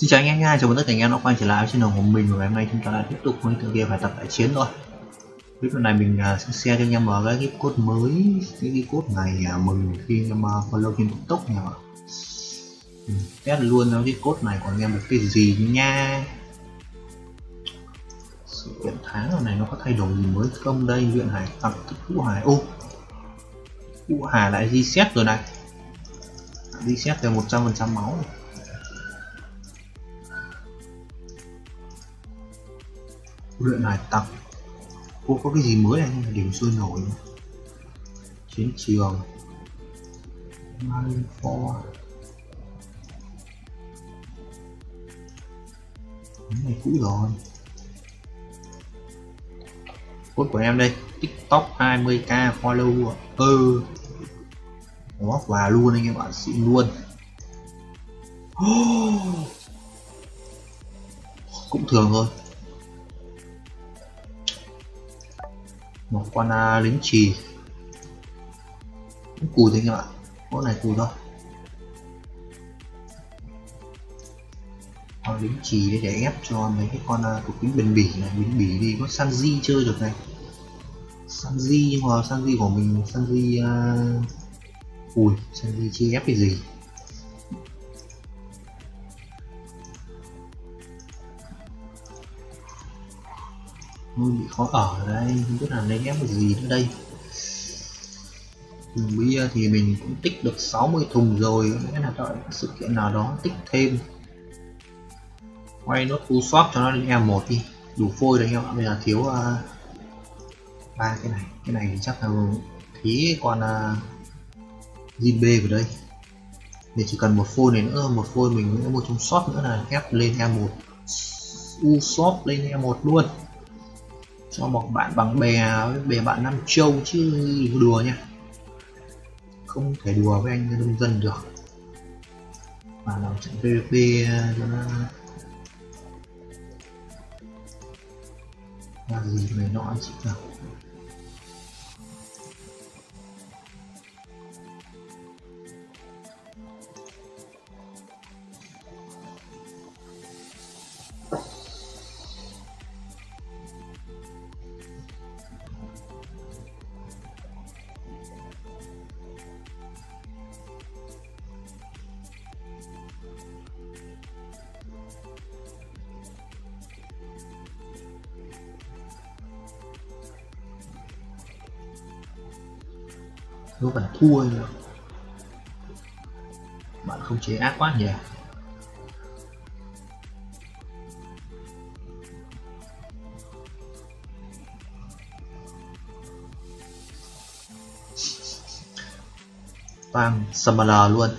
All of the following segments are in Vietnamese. Xin chào anh em nha, chào mừng tất cả anh em đã quay trở lại channel của mình. Và ngày hôm nay chúng ta lại tiếp tục với tựa game Hải Tặc Đại Chiến thôi. Clip này mình sẽ share cho anh em vào cái code mới, cái code này mừng khi anh em follow trên TikTok nha. Test luôn cái code này của anh em được cái gì nha. Sự kiện tháng này nó có thay đổi gì mới không đây? Huyện Hải Tặc Hữu Hải, ô Hữu Hải lại reset rồi này, reset về 100% máu này. Luyện hải tặc cô có cái gì mới này, điểm sôi nổi chiến trường Malinfor. Cái này cũ rồi. Cốt của em đây, TikTok 20k follow. Nó quà luôn anh em bạn, xịn luôn. Cũng thường thôi. Một con lính trì cũng cùi thế các bạn, con này cùi thôi, con lính trì để ép cho mấy cái con thuộc tính bền bỉ này. Bền bỉ thì có Sanji chơi được này, Sanji, nhưng mà Sanji của mình Sanji cùi, Sanji chơi ép cái gì. Ôi, bị khó ở đây, không biết là lấy ép gì nữa đây. Thùng bia thì mình cũng tích được 60 thùng rồi, có lẽ là đợi sự kiện nào đó tích thêm. Quay nốt u swap cho nó lên M1 đi, đủ phôi đấy em ạ. Bây giờ thiếu ba cái này, thì chắc là thí còn GB vào đây. Mình chỉ cần một phôi này nữa, một phôi mình nữa, một trong shop nữa là ép lên M1, u swap lên M1 luôn. Cho một bạn bằng bè với bè bạn Nam Châu chứ đùa nha, không thể đùa với anh nông dân được. Mà làm trận PVP cho nó là gì này nọ chị cả. Nếu bạn thua nhỉ, bạn không chế ác quá nhỉ. Toàn Samala luôn.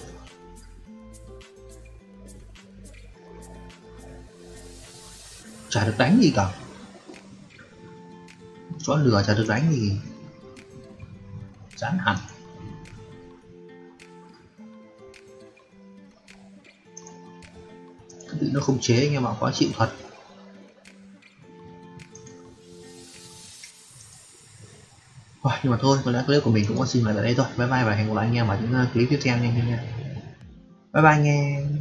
Chả được đánh gì cả. Chó lửa chả được đánh gì. Chán hẳn. Nó không chế anh em ạ, quá chịu thật. Nhưng mà thôi, có lẽ clip của mình cũng xin lại tại đây thôi. Bye bye và hẹn gặp lại anh em ở những clip tiếp theo nha. Bye bye anh em.